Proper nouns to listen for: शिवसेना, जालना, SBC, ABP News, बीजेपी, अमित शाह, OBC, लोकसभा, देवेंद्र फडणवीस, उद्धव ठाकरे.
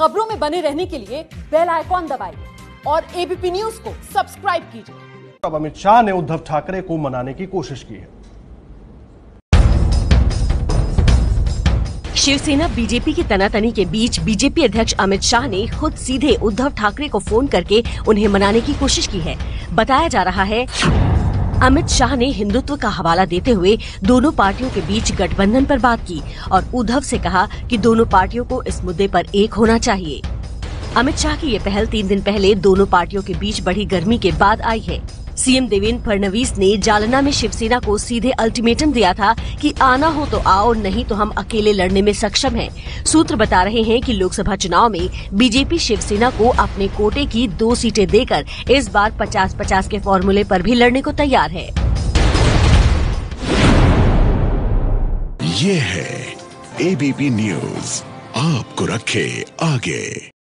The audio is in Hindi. खबरों में बने रहने के लिए बेल आइकॉन दबाइए और एबीपी न्यूज को सब्सक्राइब कीजिए। अब अमित शाह ने उद्धव ठाकरे को मनाने की कोशिश की है। शिवसेना बीजेपी की तनातनी के बीच बीजेपी अध्यक्ष अमित शाह ने खुद सीधे उद्धव ठाकरे को फोन करके उन्हें मनाने की कोशिश की है। बताया जा रहा है अमित शाह ने हिंदुत्व का हवाला देते हुए दोनों पार्टियों के बीच गठबंधन पर बात की और उद्धव से कहा कि दोनों पार्टियों को इस मुद्दे पर एक होना चाहिए। अमित शाह की ये पहल 3 दिन पहले दोनों पार्टियों के बीच बढ़ी गर्मी के बाद आई है। सीएम देवेंद्र फडणवीस ने जालना में शिवसेना को सीधे अल्टीमेटम दिया था कि आना हो तो आओ, नहीं तो हम अकेले लड़ने में सक्षम हैं। सूत्र बता रहे हैं कि लोकसभा चुनाव में बीजेपी शिवसेना को अपने कोटे की 2 सीटें देकर इस बार 50-50 के फॉर्मूले पर भी लड़ने को तैयार है। ये है एबीपी न्यूज, आपको रखे आगे।